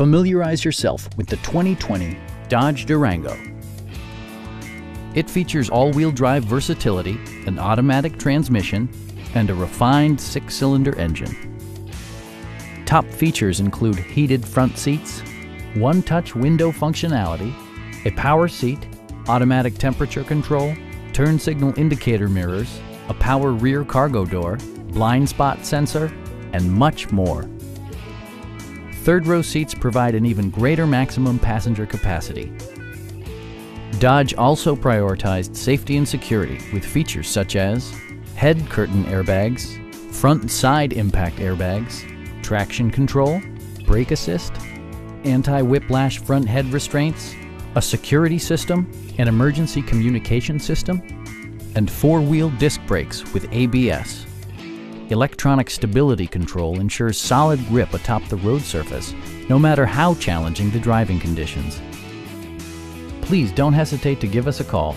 familiarize yourself with the 2020 Dodge Durango. It features all-wheel drive versatility, an automatic transmission, and a refined six-cylinder engine. Top features include heated front seats, one-touch window functionality, a power seat, automatic temperature control, turn signal indicator mirrors, a power rear cargo door, blind spot sensor, and much more. Third-row seats provide an even greater maximum passenger capacity. Dodge also prioritized safety and security with features such as head curtain airbags, front and side impact airbags, traction control, brake assist, anti-whiplash front head restraints, a security system, an emergency communication system, and four-wheel disc brakes with ABS. Electronic stability control ensures solid grip atop the road surface, no matter how challenging the driving conditions. Please don't hesitate to give us a call.